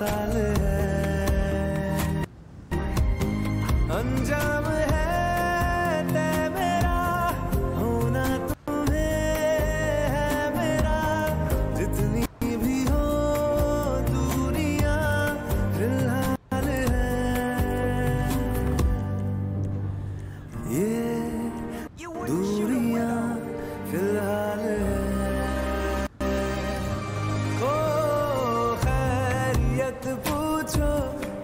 साल है अंजाम है तय मेरा होना तुम्हें है मेरा जितनी भी हो दूरिया फिलहाल है ये दूरिया फिलहाल है पूछो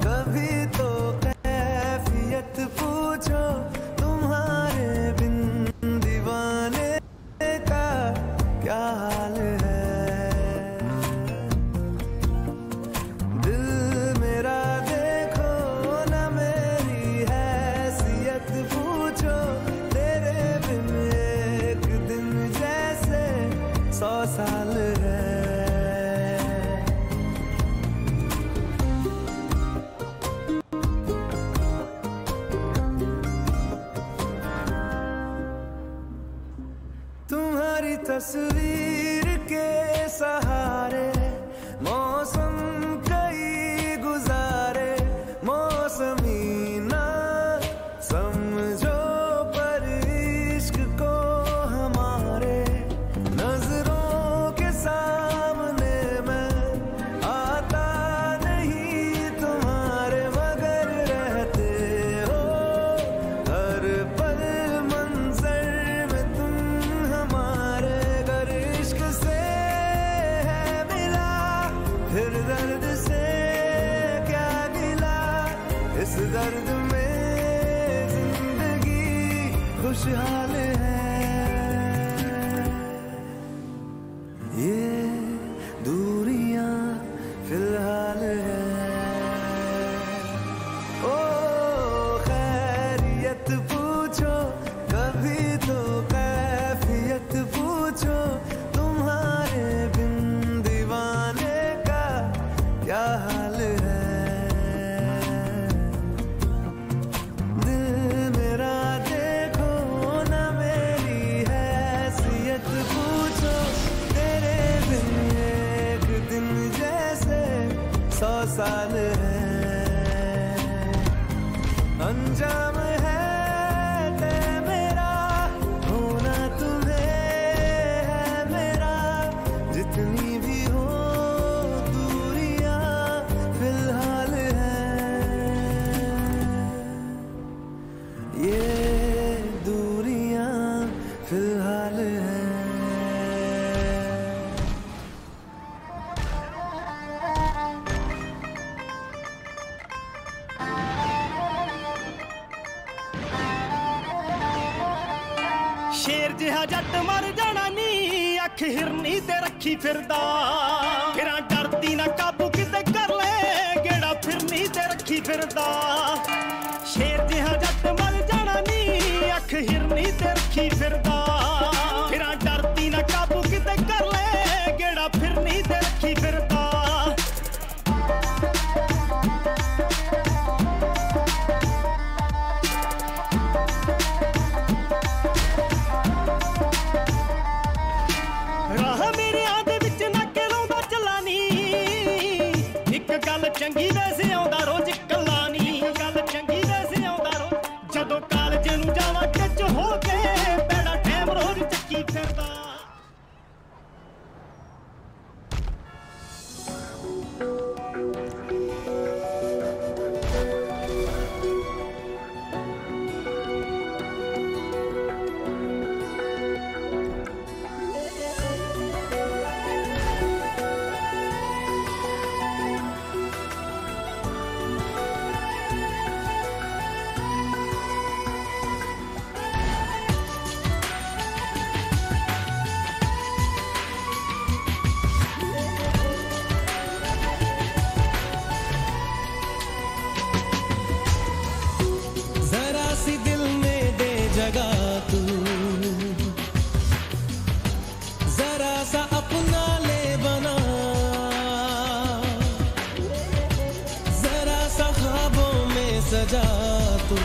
कभी तो कैफियत पूछो तुम्हारे बिन दीवाने का क्या हाल है दिल मेरा देखो ना मेरी हैसियत पूछो तेरे बिन एक दिन जैसे 100 साल है तुम्हारी तस्वीर के सहारे मौसम कई गुजारे मौसमी ना समझो पर इश्क को हमारे नजरों के सामने मैं आता नहीं तुम्हारे मगर रहते हो हर पल मंजर में तुम फिर दर्द से क्या गिला इस दर्द में जिंदगी खुशहाल है ये दूरियां फिलहाल है ओ खैरियत पूछो कभी तो कैफियत पूछो तुम्हारे बिन दीवाने क्या हाल है दिल मेरा देखो ना मेरी हैसियत पूछो तेरे बिन एक दिन जैसे 100 साल है अंजाम है तय मेरा होना तुम्हें है मेरा जितनी भी हो फिलहाल है। शेर जिहा जट मर जाना नी अख हिरनी ते रखी फिरदा फिर डरती ना काबू किसे कर ले गेड़ा फिरनी ते रखी फिरदा शेर जिहा जट मर जाना नी अख हिरनी ते रखी फिरदा फिर डरती ना काबू किसे कर ले गेड़ा फिरनी ते रखी फिरदा चंगी वैसे आंदा रोज कला नहीं गल चंगी वैसे आंदा रोज जदों कालज नूं जावां टच हो के बड़ा टाइम रोज चक्की फिरदा सजा तू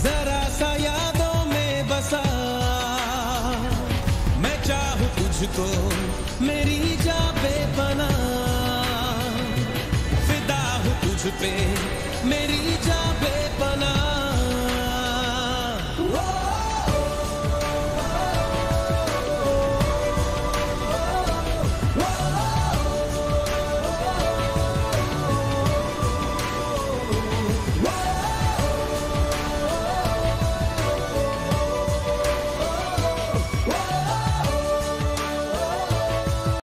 जरा सा यादों में बसा मैं चाहूं तुझको मेरी जा बेपना। be.